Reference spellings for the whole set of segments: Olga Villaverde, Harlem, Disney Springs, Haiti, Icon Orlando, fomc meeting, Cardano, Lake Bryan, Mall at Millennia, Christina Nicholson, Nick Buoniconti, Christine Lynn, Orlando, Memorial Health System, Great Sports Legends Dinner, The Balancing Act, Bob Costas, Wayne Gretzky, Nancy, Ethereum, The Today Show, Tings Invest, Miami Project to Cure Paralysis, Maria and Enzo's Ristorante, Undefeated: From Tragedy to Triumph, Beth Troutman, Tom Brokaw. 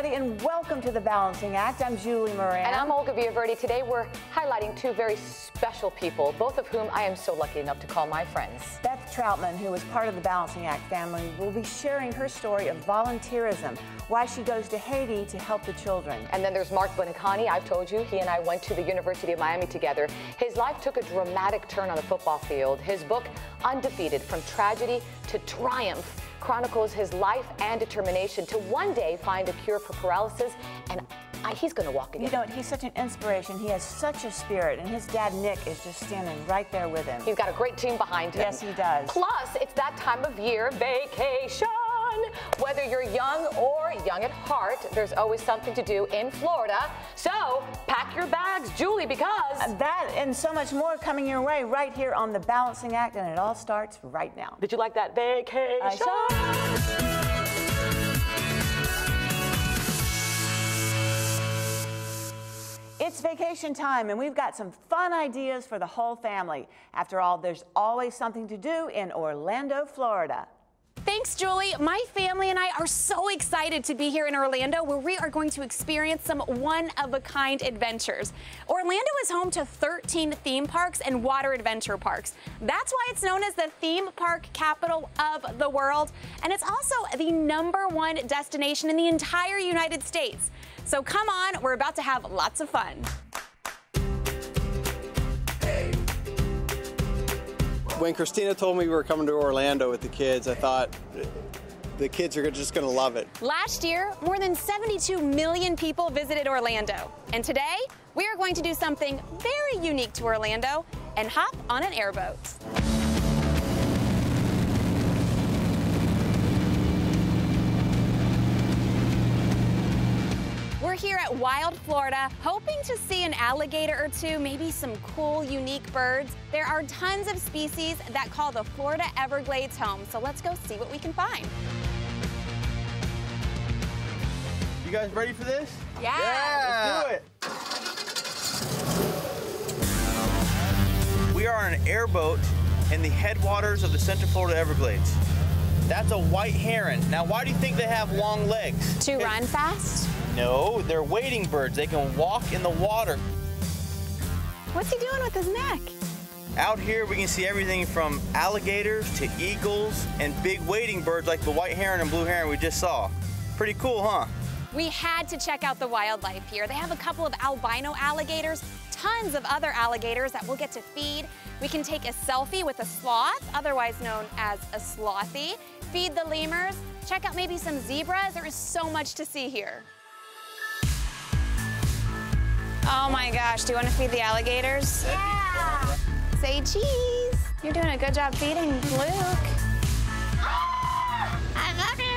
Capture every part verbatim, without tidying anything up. everybody, and welcome to The Balancing Act. I'm Julie Moran. And I'm Olga Villaverde. Today we're highlighting two very special people, both of whom I am so lucky enough to call my friends. Beth Troutman, who is part of The Balancing Act family, will be sharing her story of volunteerism, why she goes to Haiti to help the children. And then there's Marc Buoniconti. I've told you, he and I went to the University of Miami together. His life took a dramatic turn on the football field. His book, Undefeated: From Tragedy to Triumph, chronicles his life and determination to one day find a cure for paralysis, and I, he's going to walk again. You know, he's such an inspiration. He has such a spirit, and his dad, Nick, is just standing right there with him. He's got a great team behind him. Yes, he does. Plus, it's that time of year, vacation. Whether you're young or young at heart, there's always something to do in Florida. So pack your bags, Julie, because... that and so much more coming your way right here on The Balancing Act, and it all starts right now. Did you like that vacation? I saw. It's vacation time, and we've got some fun ideas for the whole family. After all, there's always something to do in Orlando, Florida. Thanks, Julie. My family and I are so excited to be here in Orlando, where we are going to experience some one-of-a-kind adventures. Orlando is home to thirteen theme parks and water adventure parks. That's why it's known as the theme park capital of the world, and it's also the number one destination in the entire United States. So come on, we're about to have lots of fun. When Christina told me we were coming to Orlando with the kids, I thought the kids are just going to love it. Last year, more than seventy-two million people visited Orlando. And today, we are going to do something very unique to Orlando and hop on an airboat. We're here at Wild Florida, hoping to see an alligator or two, maybe some cool, unique birds. There are tons of species that call the Florida Everglades home, so let's go see what we can find. You guys ready for this? Yeah! Yeah. Let's do it! We are on an airboat in the headwaters of the Central Florida Everglades. That's a white heron. Now, why do you think they have long legs? To run fast? No, they're wading birds. They can walk in the water. What's he doing with his neck? Out here, we can see everything from alligators to eagles and big wading birds like the white heron and blue heron we just saw. Pretty cool, huh? We had to check out the wildlife here. They have a couple of albino alligators, tons of other alligators that we'll get to feed. We can take a selfie with a sloth, otherwise known as a slothy, feed the lemurs, check out maybe some zebras. There is so much to see here. Oh my gosh, do you want to feed the alligators? Yeah! Say cheese! You're doing a good job feeding, Luke. Ah! I love you!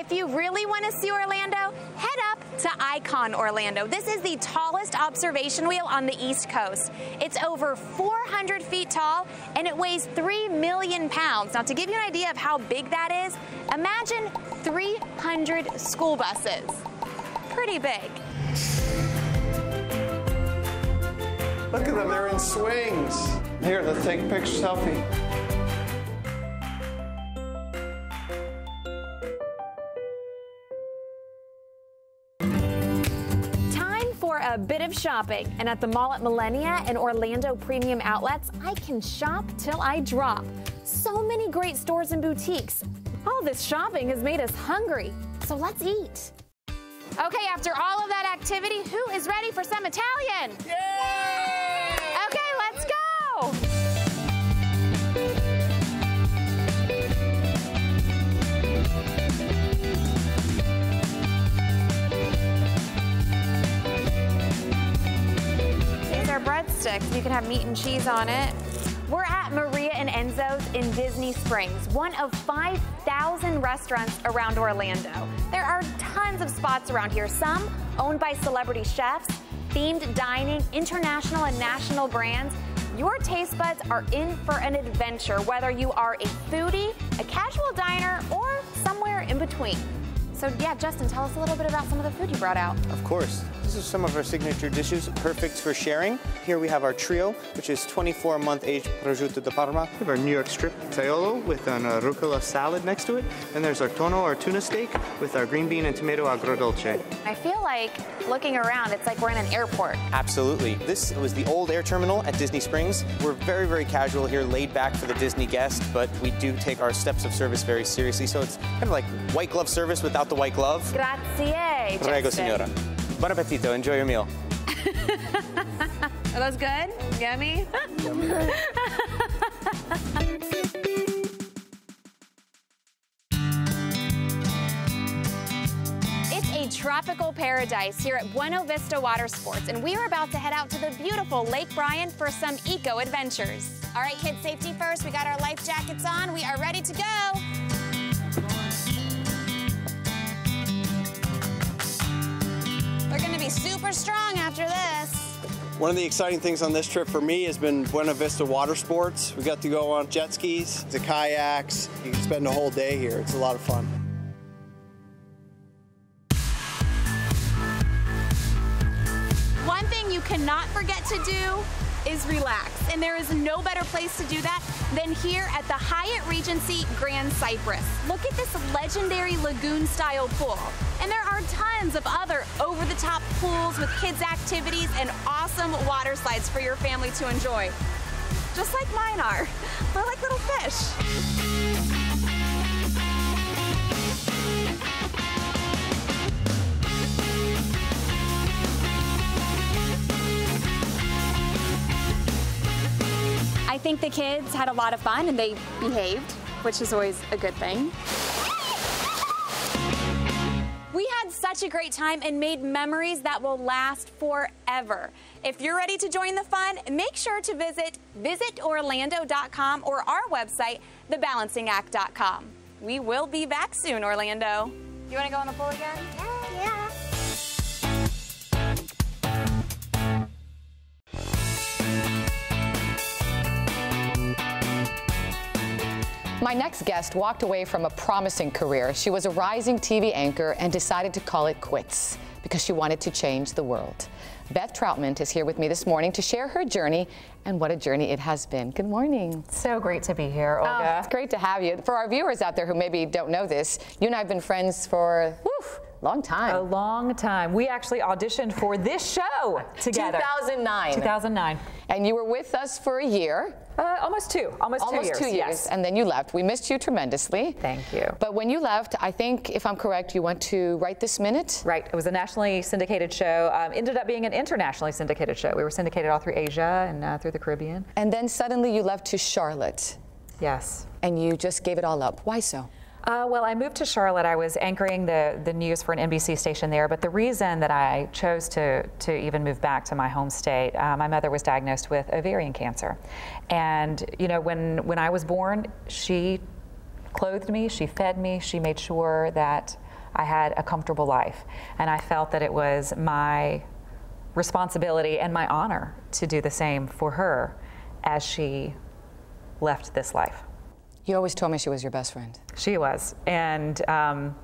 If you really want to see Orlando, head up to Icon Orlando. This is the tallest observation wheel on the East Coast. It's over four hundred feet tall, and it weighs three million pounds. Now, to give you an idea of how big that is, imagine three hundred school buses. Pretty big. Look at them, they're in swings. Here, let's take a picture selfie. Time for a bit of shopping. And at the Mall at Millennia and Orlando Premium Outlets, I can shop till I drop. So many great stores and boutiques. All this shopping has made us hungry, so let's eat. Okay, after all of that activity, who is ready for some Italian? Yay! Okay, let's go! These are breadsticks. You can have meat and cheese on it. We're at Maria and Enzo's in Disney Springs, one of five thousand restaurants around Orlando. There are tons of spots around here, some owned by celebrity chefs, themed dining, international and national brands. Your taste buds are in for an adventure, whether you are a foodie, a casual diner, or somewhere in between. So yeah, Justin, tell us a little bit about some of the food you brought out. Of course. These are some of our signature dishes, perfect for sharing. Here we have our trio, which is twenty-four month aged prosciutto di Parma. We have our New York strip taiolo with an uh, rucola salad next to it. And there's our tonno, our tuna steak, with our green bean and tomato agrodolce. I feel like looking around, it's like we're in an airport. Absolutely. This was the old air terminal at Disney Springs. We're very, very casual here, laid back for the Disney guest, but we do take our steps of service very seriously. So it's kind of like white glove service without the white glove. Grazie. Prego, signora. Buon appetito. Enjoy your meal. Are those good? Yummy? It's a tropical paradise here at Buena Vista Water Sports, and we are about to head out to the beautiful Lake Bryan for some eco adventures. All right, kids, safety first. We got our life jackets on. We are ready to go. They're going to be super strong after this. One of the exciting things on this trip for me has been Buena Vista Water Sports. We got to go on jet skis, the kayaks. You can spend a whole day here. It's a lot of fun. One thing you cannot forget to do is relax. And there is no better place to do that than here at the Hyatt Regency Grand Cypress. Look at this legendary lagoon-style pool. And there are tons of other over-the-top pools with kids' activities and awesome water slides for your family to enjoy. Just like mine are. They're like little fish. I think the kids had a lot of fun and they behaved, which is always a good thing. We had such a great time and made memories that will last forever. If you're ready to join the fun, make sure to visit visit orlando dot com or our website, the balancing act dot com. We will be back soon, Orlando. You want to go in the pool again? Yeah. Yeah. My next guest walked away from a promising career. She was a rising T V anchor and decided to call it quits because she wanted to change the world. Beth Troutman is here with me this morning to share her journey, and what a journey it has been. Good morning. So great to be here, Olga. Oh, it's great to have you. For our viewers out there who maybe don't know this, you and I have been friends for, whew, long time. A long time. We actually auditioned for this show together. two thousand nine. two thousand nine. And you were with us for a year. Uh, almost two. Almost, almost two years. two years. Yes. And then you left. We missed you tremendously. Thank you. But when you left, I think, if I'm correct, you went to Right This Minute? Right. It was a nationally syndicated show. Um, ended up being an internationally syndicated show. We were syndicated all through Asia and uh, through the Caribbean. And then suddenly you left to Charlotte. Yes. And you just gave it all up. Why so? Uh, well, I moved to Charlotte. I was anchoring the, the news for an N B C station there, but the reason that I chose to, to even move back to my home state, uh, my mother was diagnosed with ovarian cancer. And, you know, when, when I was born, she clothed me, she fed me, she made sure that I had a comfortable life. And I felt that it was my responsibility and my honor to do the same for her as she left this life. You always told me she was your best friend. She was, and um,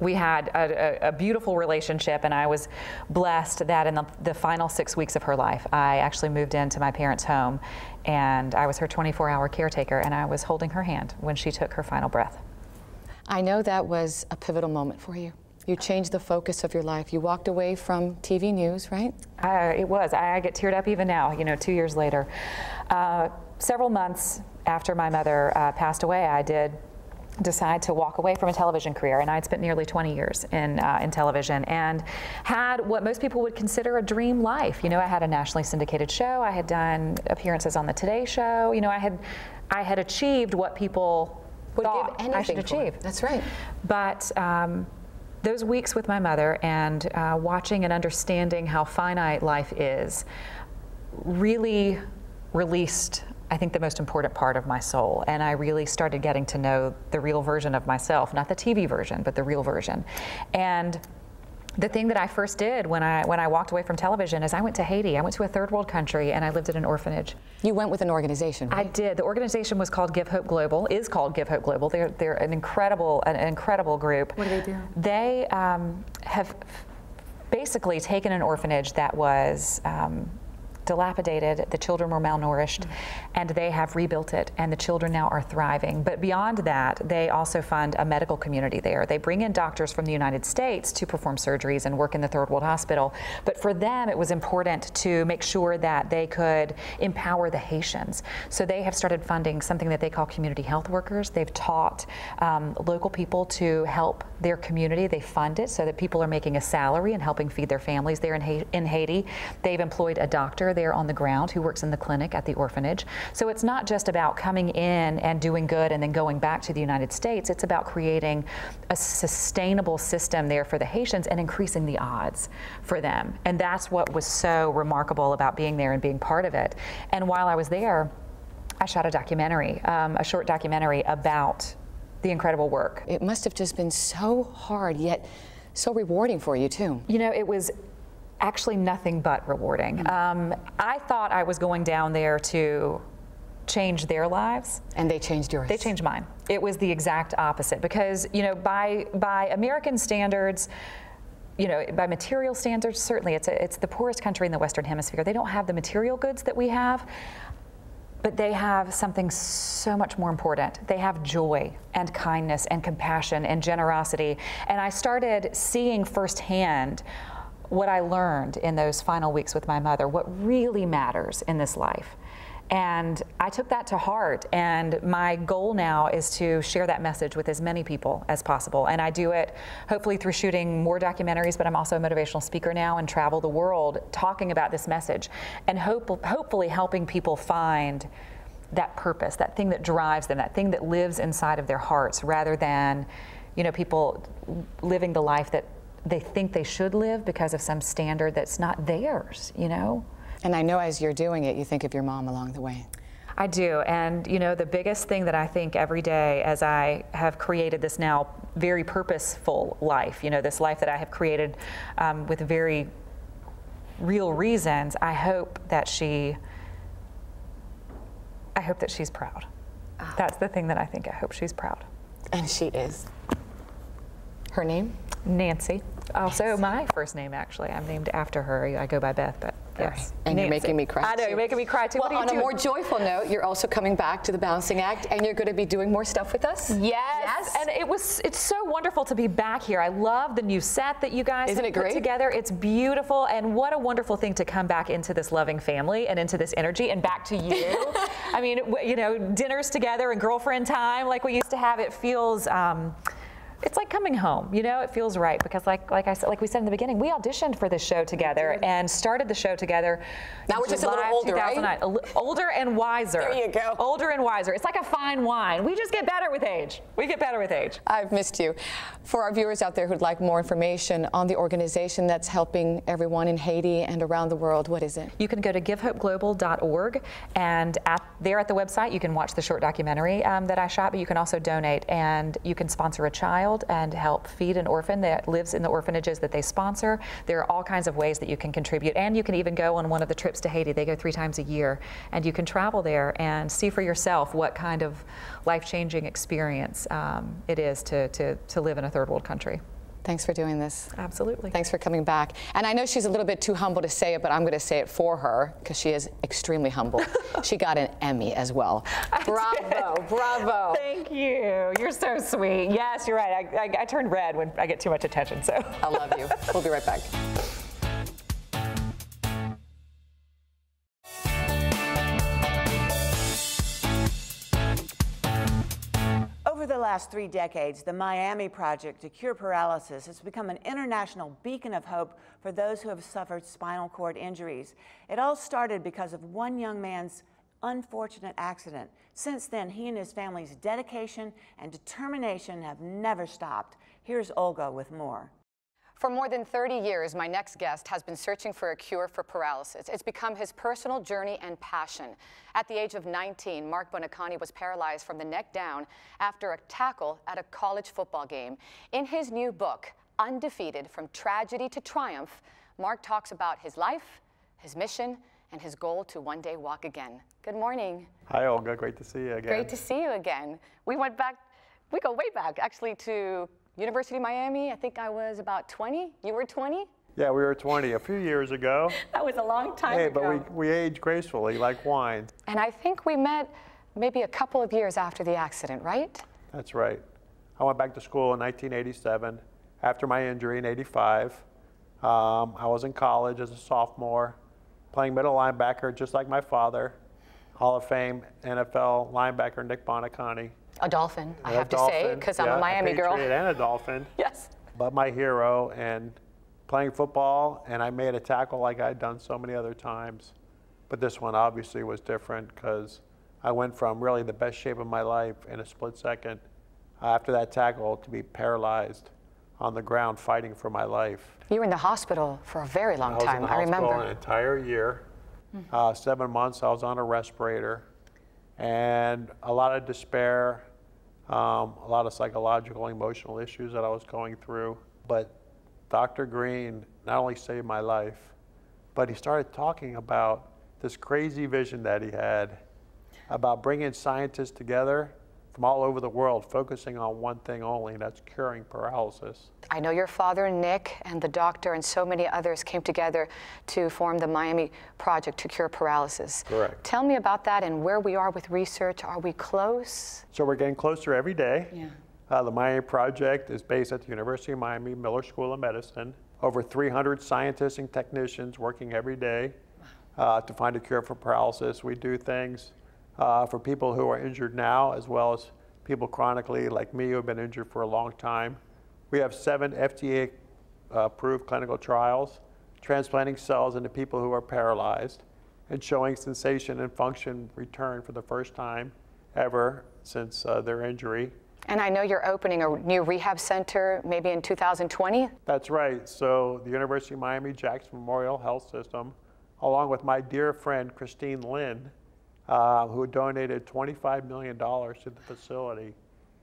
we had a, a, a beautiful relationship, and I was blessed that in the, the final six weeks of her life, I actually moved into my parents' home, and I was her twenty-four hour caretaker, and I was holding her hand when she took her final breath. I know that was a pivotal moment for you. You changed the focus of your life. You walked away from T V news, right? Uh, it was. I, I get teared up even now, you know, two years later. Uh, several months after my mother uh, passed away, I did decide to walk away from a television career, and I had spent nearly twenty years in uh, in television and had what most people would consider a dream life. You know, I had a nationally syndicated show. I had done appearances on The Today Show. You know, I had I had achieved what people would thought give anything I should achieve. For. That's right. But um, those weeks with my mother and uh, watching and understanding how finite life is really released, I think, the most important part of my soul. And I really started getting to know the real version of myself, not the T V version, but the real version. And the thing that I first did when I when I walked away from television is I went to Haiti. I went to a third world country and I lived in an orphanage. You went with an organization, right? I did. The organization was called Give Hope Global, is called Give Hope Global. They're, they're an incredible, an incredible group. What do they do? They um, have basically taken an orphanage that was um, dilapidated, the children were malnourished, mm-hmm. and they have rebuilt it, and the children now are thriving. But beyond that, they also fund a medical community there. They bring in doctors from the United States to perform surgeries and work in the Third World Hospital. But for them, it was important to make sure that they could empower the Haitians. So they have started funding something that they call community health workers. They've taught um, local people to help their community. They fund it so that people are making a salary and helping feed their families there in, ha in Haiti. They've employed a doctor there on the ground who works in the clinic at the orphanage. So it's not just about coming in and doing good and then going back to the United States. It's about creating a sustainable system there for the Haitians and increasing the odds for them. And that's what was so remarkable about being there and being part of it. And while I was there, I shot a documentary, um, a short documentary about the incredible work. It must have just been so hard, yet so rewarding for you too. You know, it was actually nothing but rewarding. Mm-hmm. um, I thought I was going down there to change their lives. And they changed yours. They changed mine. It was the exact opposite, because, you know, by, by American standards, you know, by material standards, certainly it's, a, it's the poorest country in the Western Hemisphere. They don't have the material goods that we have. But they have something so much more important. They have joy and kindness and compassion and generosity. And I started seeing firsthand what I learned in those final weeks with my mother, what really matters in this life. And I took that to heart, and my goal now is to share that message with as many people as possible. And I do it hopefully through shooting more documentaries, but I'm also a motivational speaker now and travel the world talking about this message and hope, hopefully helping people find that purpose, that thing that drives them, that thing that lives inside of their hearts, rather than, you know, people living the life that they think they should live because of some standard that's not theirs, you know? And I know as you're doing it, you think of your mom along the way. I do, and you know, the biggest thing that I think every day as I have created this now very purposeful life, you know, this life that I have created um, with very real reasons, I hope that she, I hope that she's proud. Oh. That's the thing that I think, I hope she's proud. And she is. Her name? Nancy. Also, Nancy. My first name, actually. I'm named after her. I go by Beth, but yes. Right. And Nancy. You're making me cry, too. I know, you're making me cry, too. Well, on doing? a more joyful note, you're also coming back to The Balancing Act, and you're going to be doing more stuff with us? Yes. Yes. And it was, it's so wonderful to be back here. I love the new set that you guys Isn't have it put great? together. It's beautiful, and what a wonderful thing to come back into this loving family and into this energy and back to you. I mean, you know, dinners together and girlfriend time like we used to have. It feels... Um, It's like coming home, you know. It feels right because, like, like I said, like we said in the beginning, we auditioned for this show together and started the show together. Now we're just a little older, right? Older and wiser. There you go. Older and wiser. It's like a fine wine. We just get better with age. We get better with age. I've missed you. For our viewers out there who'd like more information on the organization that's helping everyone in Haiti and around the world, what is it? You can go to give hope global dot org, and at, there at the website you can watch the short documentary um, that I shot. But you can also donate, and you can sponsor a child and help feed an orphan that lives in the orphanages that they sponsor. There are all kinds of ways that you can contribute, and you can even go on one of the trips to Haiti. They go three times a year, and you can travel there and see for yourself what kind of life-changing experience um, it is to, to, to live in a third world country. Thanks for doing this. Absolutely. Thanks for coming back. And I know she's a little bit too humble to say it, but I'm going to say it for her because she is extremely humble. She got an Emmy as well. I bravo, did. bravo. Thank you. You're so sweet. Yes, you're right. I, I, I turn red when I get too much attention, so. I love you. We'll be right back. Over the last three decades, the Miami Project to Cure Paralysis has become an international beacon of hope for those who have suffered spinal cord injuries. It all started because of one young man's unfortunate accident. Since then, he and his family's dedication and determination have never stopped. Here's Olga with more. For more than thirty years, my next guest has been searching for a cure for paralysis. It's become his personal journey and passion. At the age of nineteen, Marc Buoniconti was paralyzed from the neck down after a tackle at a college football game. In his new book, Undefeated: From Tragedy to Triumph, Marc talks about his life, his mission, and his goal to one day walk again. Good morning. Hi, Olga. Great to see you again. Great to see you again. We went back, we go way back, actually, to University of Miami. I think I was about twenty. You were twenty? Yeah, we were twenty a few years ago. That was a long time hey, ago. Hey, but we, we age gracefully like wine. And I think we met maybe a couple of years after the accident, right? That's right. I went back to school in nineteen eighty-seven after my injury in eighty-five. Um, I was in college as a sophomore, playing middle linebacker just like my father, Hall of Fame N F L linebacker Nick Buoniconti. A Dolphin, I have to say, because I'm a Miami girl. A Patriot and a Dolphin. Yes. But my hero, and playing football, and I made a tackle like I'd done so many other times. But this one obviously was different because I went from really the best shape of my life in a split second after that tackle to be paralyzed on the ground fighting for my life. You were in the hospital for a very long time, I remember. I was in the hospital an entire year. Mm-hmm. uh, seven months I was on a respirator, and a lot of despair, um, a lot of psychological, emotional issues that I was going through. But Doctor Green not only saved my life, but he started talking about this crazy vision that he had about bringing scientists together from all over the world, focusing on one thing only, and that's curing paralysis. I know your father, Nick, and the doctor and so many others came together to form the Miami Project to Cure Paralysis. Correct. Tell me about that and where we are with research. Are we close? So we're getting closer every day. Yeah. Uh, the Miami Project is based at the University of Miami Miller School of Medicine. Over three hundred scientists and technicians working every day uh, to find a cure for paralysis. We do things uh, for people who are injured now, as well as people chronically like me who have been injured for a long time. We have seven F D A-approved clinical trials, transplanting cells into people who are paralyzed and showing sensation and function return for the first time ever since uh, their injury. And I know you're opening a new rehab center maybe in two thousand twenty? That's right. So the University of Miami Jackson Memorial Health System, along with my dear friend Christine Lynn, uh, who donated twenty-five million dollars to the facility,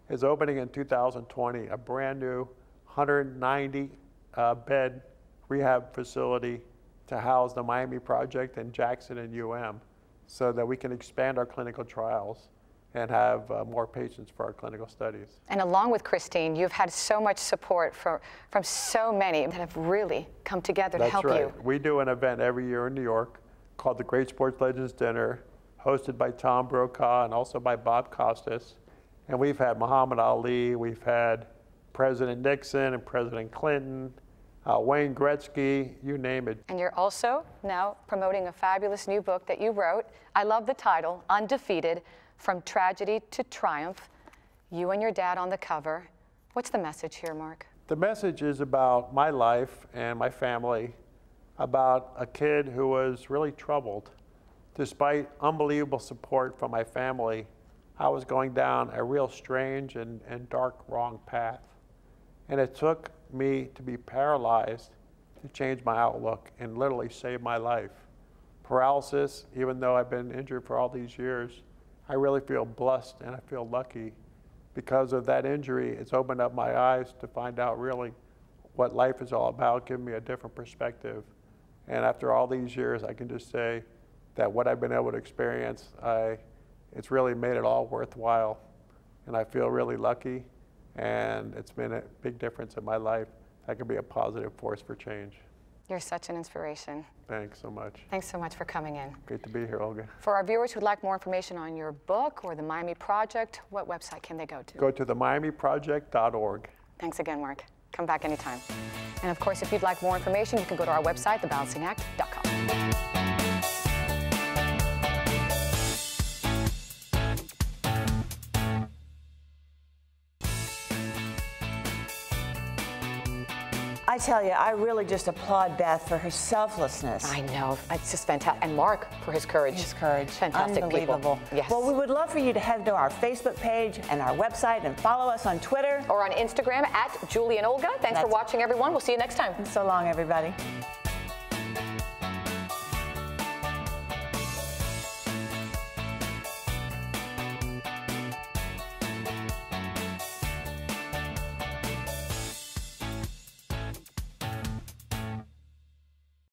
is opening in two thousand twenty a brand new one hundred ninety uh, bed rehab facility to house the Miami Project in Jackson and U M so that we can expand our clinical trials and have uh, more patients for our clinical studies. And along with Christine, you've had so much support from, from so many that have really come together That's to help right. you. We do an event every year in New York called the Great Sports Legends Dinner, hosted by Tom Brokaw and also by Bob Costas. And we've had Muhammad Ali, we've had President Nixon and President Clinton, Uh, Wayne Gretzky, you name it. And you're also now promoting a fabulous new book that you wrote. I love the title, Undefeated: From Tragedy to Triumph. You and your dad on the cover. What's the message here, Mark? The message is about my life and my family, about a kid who was really troubled. Despite unbelievable support from my family, I was going down a real strange and, and dark, wrong path. And it took me to be paralyzed to change my outlook and literally save my life. Paralysis, even though I've been injured for all these years, I really feel blessed and I feel lucky because of that injury. It's opened up my eyes to find out really what life is all about, giving me a different perspective. And after all these years, I can just say that what I've been able to experience, I, it's really made it all worthwhile. And I feel really lucky. And it's been a big difference in my life. That could be a positive force for change. You're such an inspiration. Thanks so much. Thanks so much for coming in. Great to be here, Olga. For our viewers who'd like more information on your book or the Miami Project, what website can they go to? Go to the miami project dot org. Thanks again, Mark. Come back anytime. And of course, if you'd like more information, you can go to our website, the balancing act dot com. I tell you, I really just applaud Beth for her selflessness. I know. It's just fantastic. And Mark for his courage. His courage. Fantastic. Unbelievable. People. Yes. Well, we would love for you to head to our Facebook page and our website and follow us on Twitter. Or on Instagram at Julie and Olga. Thanks That's for watching, everyone. We'll see you next time. So long, everybody.